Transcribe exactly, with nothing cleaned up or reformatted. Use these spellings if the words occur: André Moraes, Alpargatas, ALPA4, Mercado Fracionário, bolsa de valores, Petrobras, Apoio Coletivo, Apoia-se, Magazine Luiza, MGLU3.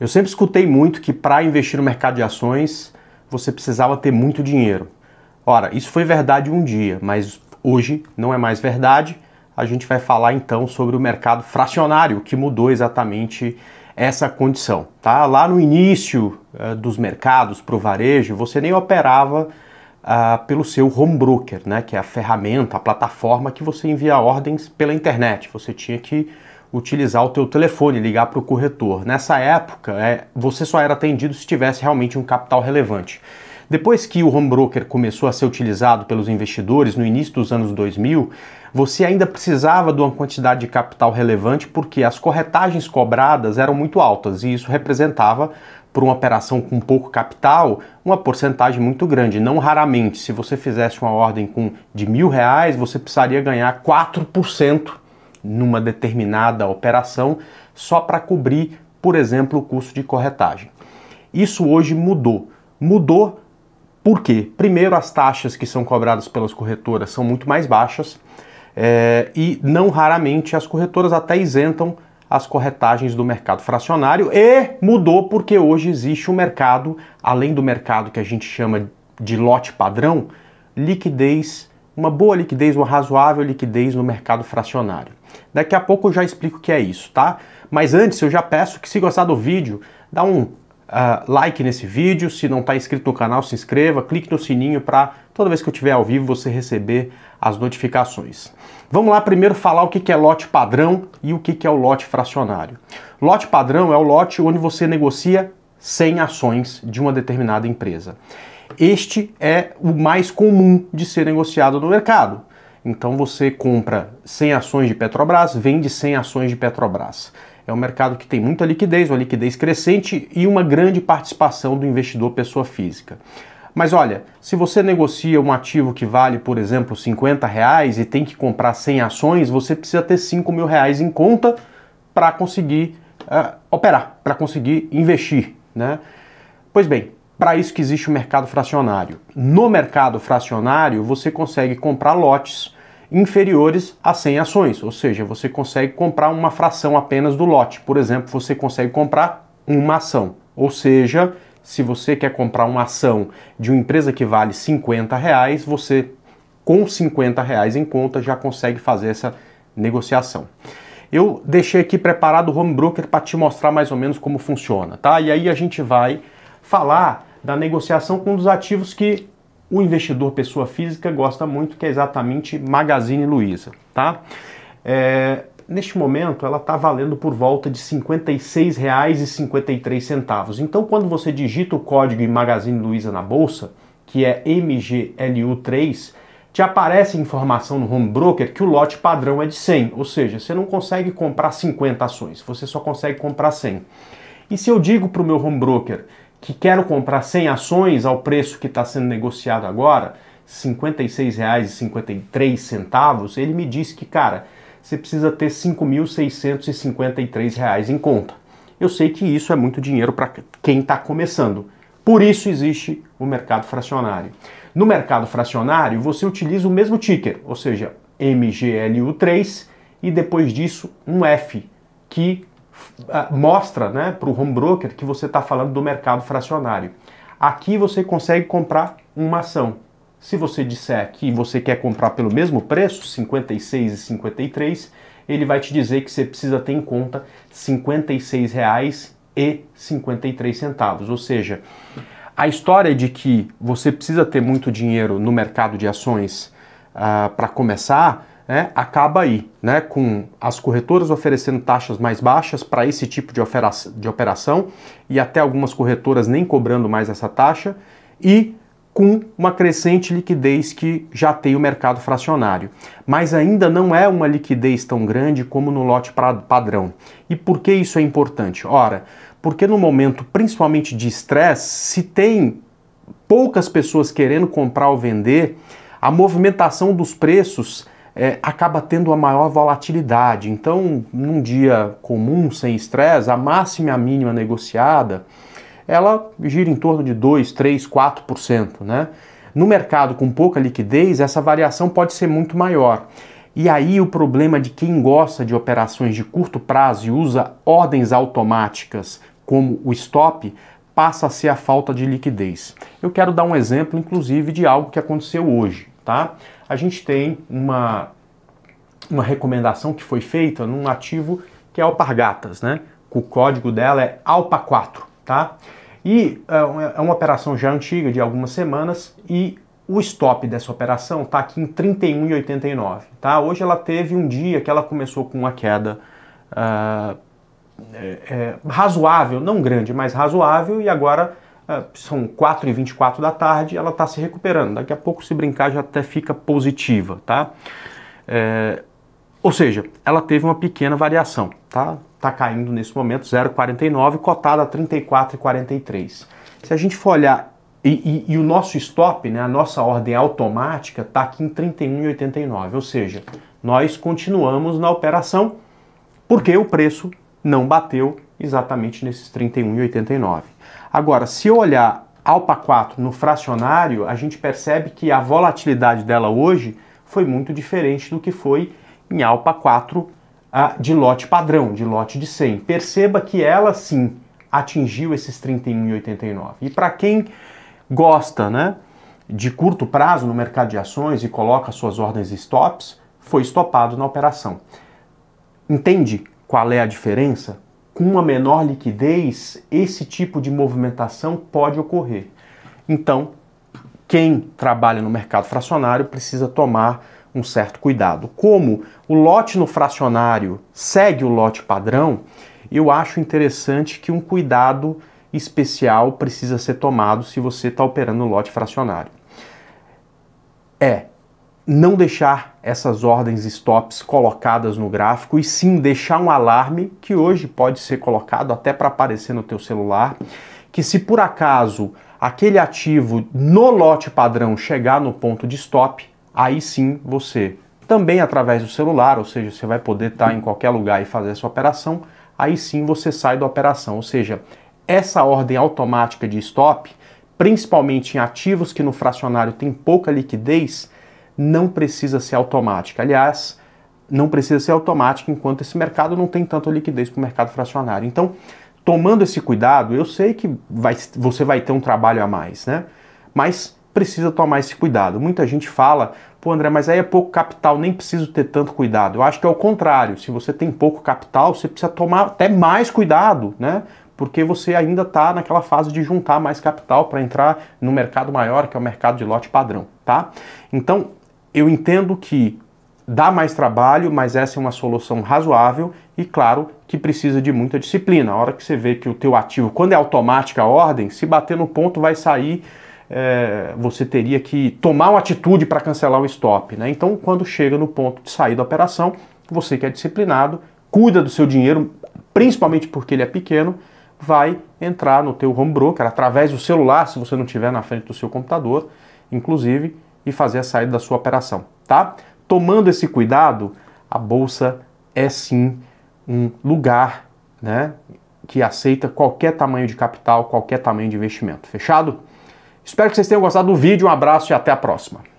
Eu sempre escutei muito que para investir no mercado de ações você precisava ter muito dinheiro. Ora, isso foi verdade um dia, mas hoje não é mais verdade. A gente vai falar então sobre o mercado fracionário, que mudou exatamente essa condição. Tá? Lá no início uh, dos mercados para o varejo, você nem operava uh, pelo seu home broker, né? Que é a ferramenta, a plataforma que você envia ordens pela internet. Você tinha que utilizar o teu telefone, ligar para o corretor. Nessa época, é, você só era atendido se tivesse realmente um capital relevante. Depois que o home broker começou a ser utilizado pelos investidores no início dos anos dois mil, você ainda precisava de uma quantidade de capital relevante porque as corretagens cobradas eram muito altas e isso representava, por uma operação com pouco capital, uma porcentagem muito grande. Não raramente, se você fizesse uma ordem com, de mil reais, você precisaria ganhar quatro por cento numa determinada operação só para cobrir, por exemplo, o custo de corretagem. Isso hoje mudou. Mudou por quê? Primeiro, as taxas que são cobradas pelas corretoras são muito mais baixas é, e não raramente as corretoras até isentam as corretagens do mercado fracionário. E mudou porque hoje existe um mercado, além do mercado que a gente chama de lote padrão, liquidez, uma boa liquidez, uma razoável liquidez no mercado fracionário. Daqui a pouco eu já explico o que é isso, tá? Mas antes eu já peço que, se gostar do vídeo, dá um Uh, like nesse vídeo, se não está inscrito no canal, se inscreva, clique no sininho para toda vez que eu estiver ao vivo você receber as notificações. Vamos lá primeiro falar o que, que é lote padrão e o que, que é o lote fracionário. Lote padrão é o lote onde você negocia cem ações de uma determinada empresa. Este é o mais comum de ser negociado no mercado. Então você compra cem ações de Petrobras, vende cem ações de Petrobras. É um mercado que tem muita liquidez, uma liquidez crescente e uma grande participação do investidor pessoa física. Mas olha, se você negocia um ativo que vale, por exemplo, cinquenta reais e tem que comprar cem ações, você precisa ter cinco mil reais em conta para conseguir uh, operar, para conseguir investir, né? Pois bem, para isso que existe o mercado fracionário. No mercado fracionário, você consegue comprar lotes inferiores a cem ações, ou seja, você consegue comprar uma fração apenas do lote. Por exemplo, você consegue comprar uma ação, ou seja, se você quer comprar uma ação de uma empresa que vale cinquenta reais, você com cinquenta reais em conta já consegue fazer essa negociação. Eu deixei aqui preparado o home broker para te mostrar mais ou menos como funciona, tá? E aí a gente vai falar da negociação com um dos ativos que o investidor pessoa física gosta muito, que é exatamente Magazine Luiza, tá? É, neste momento ela está valendo por volta de cinquenta e seis reais e cinquenta e três centavos. Então, quando você digita o código em Magazine Luiza na bolsa, que é M G L U três, te aparece informação no home broker que o lote padrão é de cem, ou seja, você não consegue comprar cinquenta ações, você só consegue comprar cem. E se eu digo para o meu home broker que quero comprar cem ações ao preço que está sendo negociado agora, cinquenta e seis reais e cinquenta e três centavos, ele me diz que, cara, você precisa ter cinco mil seiscentos e cinquenta e três reais em conta. Eu sei que isso é muito dinheiro para quem está começando. Por isso existe o mercado fracionário. No mercado fracionário, você utiliza o mesmo ticker, ou seja, M G L U três, e depois disso um F, que mostra, né, para o home broker que você está falando do mercado fracionário. Aqui você consegue comprar uma ação. Se você disser que você quer comprar pelo mesmo preço, cinquenta e seis reais e cinquenta e três centavos, ele vai te dizer que você precisa ter em conta cinquenta e seis reais e cinquenta e três centavos. Ou seja, a história de que você precisa ter muito dinheiro no mercado de ações uh, para começar, É, acaba aí, né, com as corretoras oferecendo taxas mais baixas para esse tipo de, de operação, e até algumas corretoras nem cobrando mais essa taxa, e com uma crescente liquidez que já tem o mercado fracionário. Mas ainda não é uma liquidez tão grande como no lote padrão. E por que isso é importante? Ora, porque no momento, principalmente de estresse, se tem poucas pessoas querendo comprar ou vender, a movimentação dos preços É, acaba tendo a maior volatilidade. Então, num dia comum, sem estresse, a máxima e a mínima negociada, ela gira em torno de dois, três, quatro por cento, né? No mercado com pouca liquidez, essa variação pode ser muito maior. E aí o problema de quem gosta de operações de curto prazo e usa ordens automáticas como o stop, passa a ser a falta de liquidez. Eu quero dar um exemplo, inclusive, de algo que aconteceu hoje, tá? A gente tem uma, uma recomendação que foi feita num ativo que é Alpargatas, né? O código dela é A L P A quatro, tá? E é uma operação já antiga, de algumas semanas, e o stop dessa operação está aqui em trinta e um reais e oitenta e nove centavos, tá? Hoje ela teve um dia que ela começou com uma queda uh, é, é, razoável, não grande, mas razoável, e agora uh, são quatro e vinte e quatro da tarde, ela está se recuperando. Daqui a pouco, se brincar, já até fica positiva, tá? É, ou seja, ela teve uma pequena variação, tá? Está caindo nesse momento, zero vírgula quarenta e nove, cotada a trinta e quatro reais e quarenta e três centavos. Se a gente for olhar, e, e, e o nosso stop, né, a nossa ordem automática, está aqui em trinta e um reais e oitenta e nove centavos, ou seja, nós continuamos na operação porque o preço não bateu exatamente nesses trinta e um reais e oitenta e nove centavos. Agora, se eu olhar A L P A quatro no fracionário, a gente percebe que a volatilidade dela hoje foi muito diferente do que foi em A L P A quatro, de lote padrão, de lote de cem. Perceba que ela, sim, atingiu esses trinta e um reais e oitenta e nove centavos. E para quem gosta, né, de curto prazo no mercado de ações e coloca suas ordens stops, foi stopado na operação. Entende qual é a diferença? Com uma menor liquidez, esse tipo de movimentação pode ocorrer. Então, quem trabalha no mercado fracionário precisa tomar um certo cuidado. Como o lote no fracionário segue o lote padrão, eu acho interessante que um cuidado especial precisa ser tomado se você está operando no lote fracionário. É não deixar essas ordens stops colocadas no gráfico, e sim deixar um alarme, que hoje pode ser colocado até para aparecer no teu celular, que se por acaso aquele ativo no lote padrão chegar no ponto de stop, aí sim você, também através do celular, ou seja, você vai poder estar em qualquer lugar e fazer essa operação, aí sim você sai da operação. Ou seja, essa ordem automática de stop, principalmente em ativos que no fracionário tem pouca liquidez, não precisa ser automática. Aliás, não precisa ser automática enquanto esse mercado não tem tanta liquidez para o mercado fracionário. Então, tomando esse cuidado, eu sei que vai, você vai ter um trabalho a mais, né? Mas precisa tomar esse cuidado. Muita gente fala, pô André, mas aí é pouco capital, nem preciso ter tanto cuidado. Eu acho que é o contrário, se você tem pouco capital, você precisa tomar até mais cuidado, né? Porque você ainda está naquela fase de juntar mais capital para entrar no mercado maior, que é o mercado de lote padrão, tá? Então, eu entendo que dá mais trabalho, mas essa é uma solução razoável e, claro, que precisa de muita disciplina. A hora que você vê que o teu ativo, quando é automática a ordem, se bater no ponto vai sair. É, você teria que tomar uma atitude para cancelar o stop, né? Então, quando chega no ponto de sair da operação, você que é disciplinado, cuida do seu dinheiro, principalmente porque ele é pequeno, vai entrar no teu home broker, através do celular, se você não tiver na frente do seu computador, inclusive, e fazer a saída da sua operação, tá? Tomando esse cuidado, a Bolsa é sim um lugar, né, que aceita qualquer tamanho de capital, qualquer tamanho de investimento. Fechado? Espero que vocês tenham gostado do vídeo, um abraço e até a próxima.